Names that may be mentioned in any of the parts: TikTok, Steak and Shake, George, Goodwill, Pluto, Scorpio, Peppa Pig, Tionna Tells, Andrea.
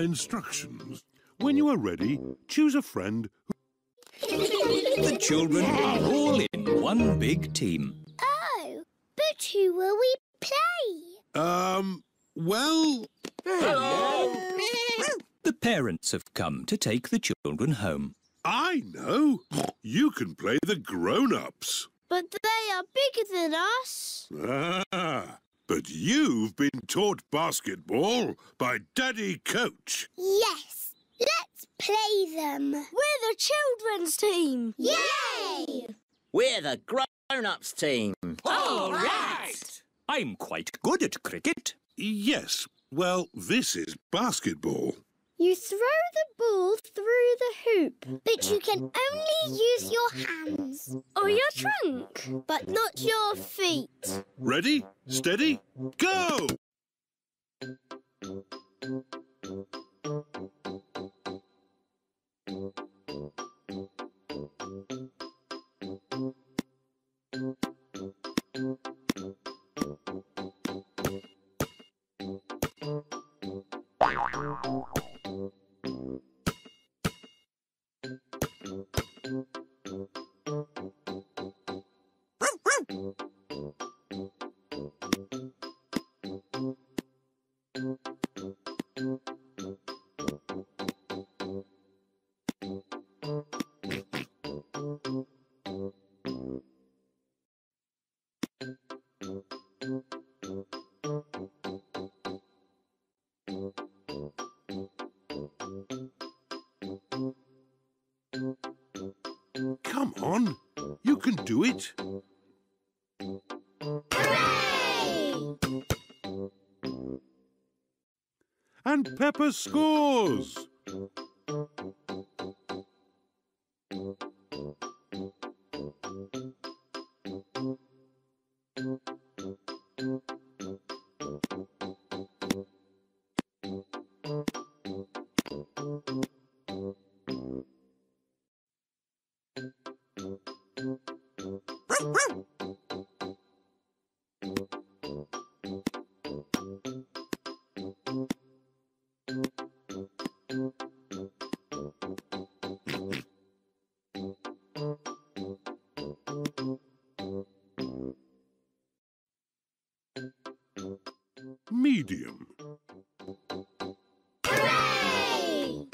Instructions. When you are ready, choose a friend who... The children are all in one big team. Oh, but who will we play? Well... Hello! The parents have come to take the children home. I know. You can play the grown-ups. But they are bigger than us. Ah, but you've been taught basketball by Daddy Coach. Yes, let's play them. We're the children's team. Yay! We're the grown-ups team. All right. I'm quite good at cricket. Yes, well, this is basketball. You throw the ball through the hoop, but you can only use your hands. Or your trunk, but not your feet. Ready, steady, go! Come on, you can do it. Hooray! And Peppa scores. Medium. Hooray!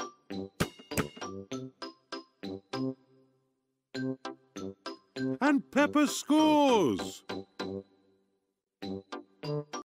And Peppa scores!